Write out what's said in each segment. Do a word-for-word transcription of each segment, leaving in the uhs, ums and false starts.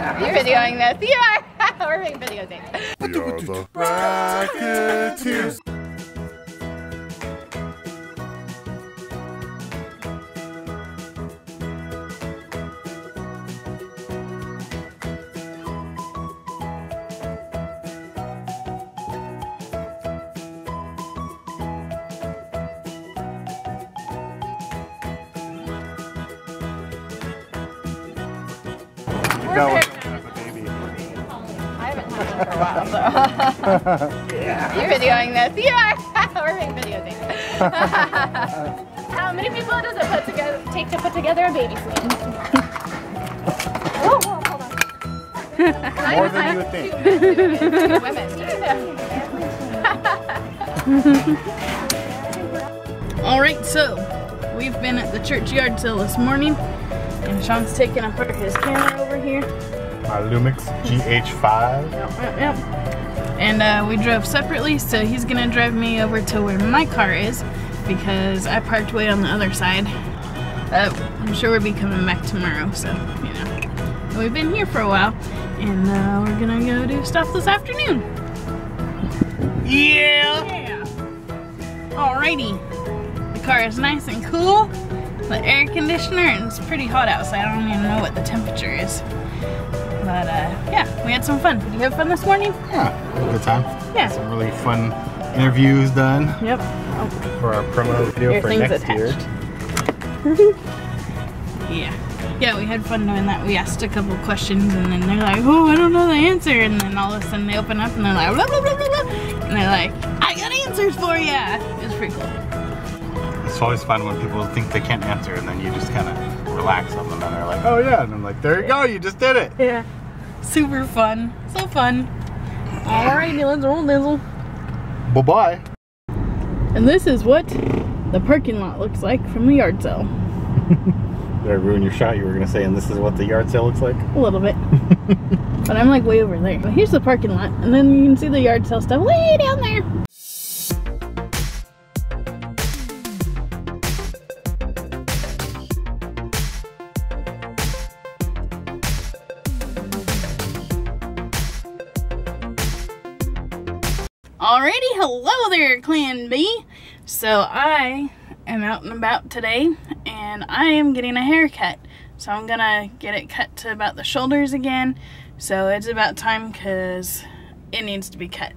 You're videoing this. You are. We're making video things. We are the Bracketteers. That was a baby. I haven't had one for a while, so. Yeah. You're videoing this. You are. We're making video things. How many people does it put together, take to put together a baby scene? Oh, oh, hold on. More than you think. Two women. All right, so we've been at the churchyard till this morning. And Sean's taking apart his camera over here. Our Lumix G H five. Yep, yep, yep. And uh, we drove separately, so he's gonna drive me over to where my car is because I parked way on the other side. Uh, I'm sure we'll be coming back tomorrow, so, you know. We've been here for a while, and uh, we're gonna go do stuff this afternoon. Yeah! Yeah! Alrighty. The car is nice and cool. The air conditioner, and it's pretty hot outside. I don't even know what the temperature is. But uh, yeah, we had some fun. Did you have fun this morning? Yeah, good time. Yeah. Some really fun interviews done. Yep. For our promo video Your for next attached. year. Yeah. Yeah, we had fun doing that. We asked a couple questions, and then they're like, oh, I don't know the answer. And then all of a sudden they open up, and they're like, blah, blah, blah, blah, blah. And they're like, I got answers for ya. It was pretty cool. It's always fun when people think they can't answer, and then you just kind of relax on them, and they're like, oh yeah, and I'm like, there you go, you just did it. Yeah. Super fun. So fun. Alrighty, let's roll, Dizzle. Bye-bye. And this is what the parking lot looks like from the yard sale. Did I ruin your shot? You were going to say, and this is what the yard sale looks like? A little bit. But I'm like way over there. But here's the parking lot, and then you can see the yard sale stuff way down there. Alrighty, hello there, Clan B. So I am out and about today, and I am getting a haircut. So I'm gonna get it cut to about the shoulders again. So it's about time, because it needs to be cut.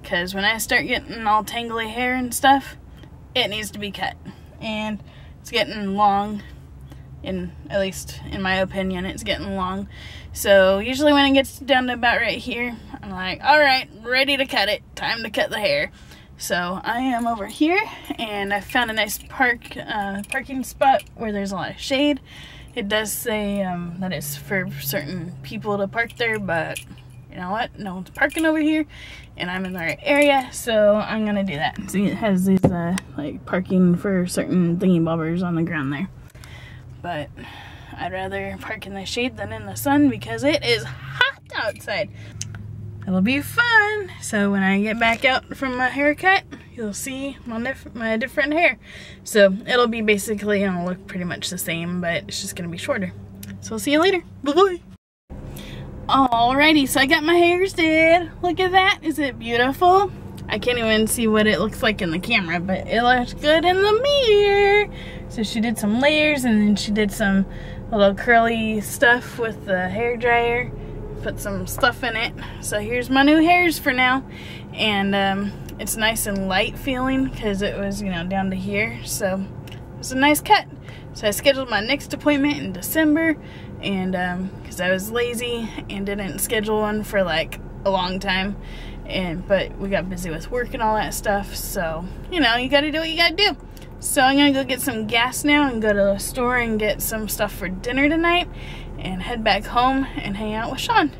Because when I start getting all tangly hair and stuff, it needs to be cut. And it's getting long, in at least in my opinion, it's getting long. So usually when it gets down to about right here, I'm like, all right, ready to cut it. Time to cut the hair. So I am over here, and I found a nice park uh, parking spot where there's a lot of shade. It does say um, that it's for certain people to park there, but you know what? No one's parking over here, and I'm in the right area, so I'm gonna do that. See, it has these uh, like parking for certain thingy bobbers on the ground there, but I'd rather park in the shade than in the sun because it is hot outside. It'll be fun. So when I get back out from my haircut, you'll see my, diff my different hair. So it'll be basically, it'll look pretty much the same, but it's just gonna be shorter. So I'll see you later. Bye-bye. Alrighty, so I got my hairs did. Look at that, is it beautiful? I can't even see what it looks like in the camera, but it looks good in the mirror. So she did some layers, and then she did some little curly stuff with the hair dryer. Put some stuff in it. So here's my new hairs for now. And um, it's nice and light feeling because it was, you know, down to here. So it was a nice cut. So I scheduled my next appointment in December, and because um, I was lazy and didn't schedule one for like a long time. And but we got busy with work and all that stuff, so you know, you gotta do what you gotta do. So I'm gonna go get some gas now and go to the store and get some stuff for dinner tonight and head back home and hang out with Sean.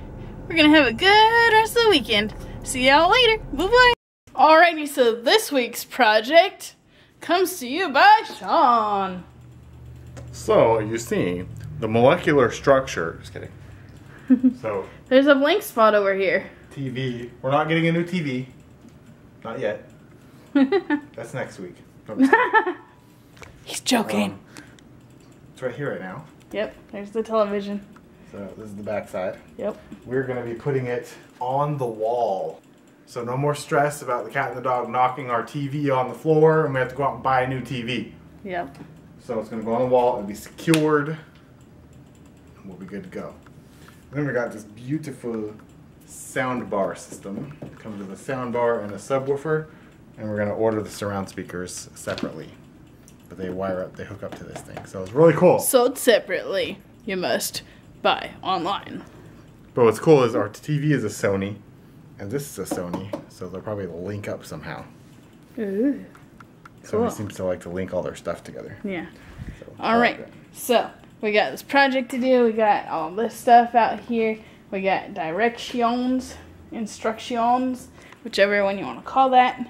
We're gonna have a good rest of the weekend. See y'all later. Bye-bye. Alrighty, so this week's project comes to you by Sean. So you see the molecular structure, just kidding. So there's a blank spot over here. T V. We're not getting a new T V. Not yet. That's next week. He's joking. Um, it's right here right now. Yep, there's the television. So this is the back side. Yep. We're going to be putting it on the wall. So no more stress about the cat and the dog knocking our T V on the floor and we have to go out and buy a new T V. Yep. So it's going to go on the wall, it'll be secured, and we'll be good to go. Then we got this beautiful sound bar system. It comes with a sound bar and a subwoofer, and we're going to order the surround speakers separately. But they wire up, they hook up to this thing. So it's really cool. Sold separately, you must buy online. But what's cool is our T V is a Sony. And this is a Sony, so they'll probably link up somehow. Ooh, cool. Sony seems to like to link all their stuff together. Yeah. So, all right. Like so we got this project to do. We got all this stuff out here. We got directions, instructions, whichever one you want to call that.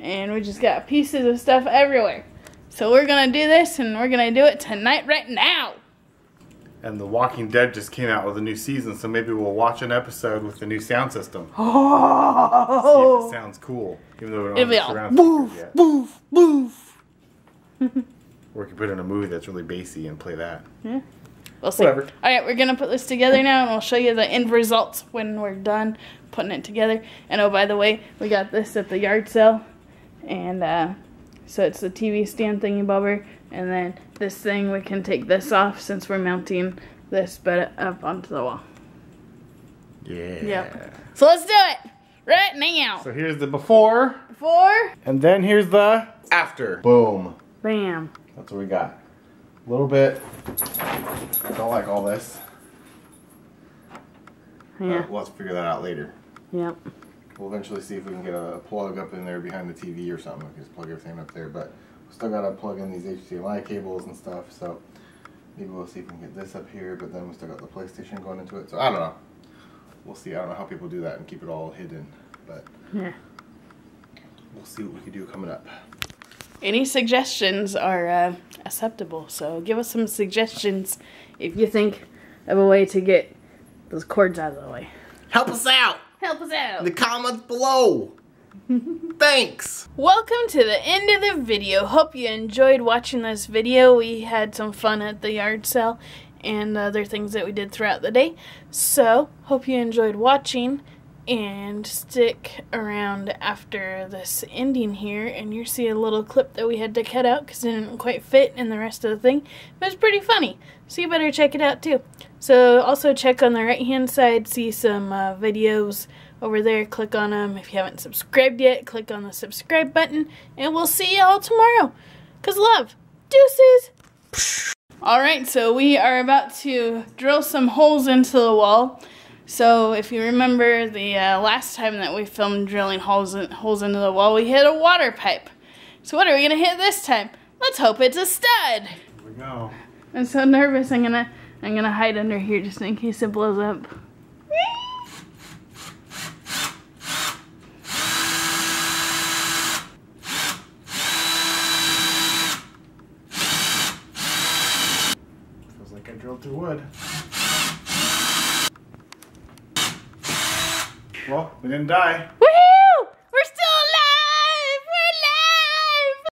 And we just got pieces of stuff everywhere. So we're going to do this, and we're going to do it tonight right now. And The Walking Dead just came out with a new season, so maybe we'll watch an episode with the new sound system. Oh! See if it sounds cool, even though we don't It'll have the surround sound yet. Boof, boof, boof. Or we could put in a movie that's really bassy and play that. Yeah, we'll see. Whatever. All right, we're gonna put this together now, and we'll show you the end results when we're done putting it together. And oh, by the way, we got this at the yard sale, and uh, so it's the T V stand thingy bobber. And then this thing, we can take this off since we're mounting this bed up onto the wall. Yeah. Yep. So let's do it right now. So here's the before. Before. And then here's the after. Boom. Bam. That's what we got. A little bit. I don't like all this. Yeah. Right, we'll have to figure that out later. Yep. We'll eventually see if we can get a plug up in there behind the T V or something. We can just plug everything up there, but still gotta plug in these H D M I cables and stuff, so maybe we'll see if we can get this up here, but then we still got the PlayStation going into it, so I don't know. We'll see. I don't know how people do that and keep it all hidden, but yeah. We'll see what we can do coming up. Any suggestions are uh, acceptable, so give us some suggestions if you think of a way to get those cords out of the way. Help us out! Help us out! In the comments below! Thanks! Welcome to the end of the video. Hope you enjoyed watching this video. We had some fun at the yard sale and other things that we did throughout the day. So, hope you enjoyed watching and stick around after this ending here and you see a little clip that we had to cut out because it didn't quite fit in the rest of the thing. But it's pretty funny, so you better check it out too. So, also check on the right hand side, see some uh, videos over there, click on them. If you haven't subscribed yet, click on the subscribe button, and we'll see y'all tomorrow. Cause love, deuces. Alright, so we are about to drill some holes into the wall. So if you remember the uh, last time that we filmed drilling holes, in, holes into the wall, we hit a water pipe. So what are we gonna hit this time? Let's hope it's a stud. Here we go. I'm so nervous. I'm gonna, I'm gonna hide under here just in case it blows up. Wood. Well, we didn't die.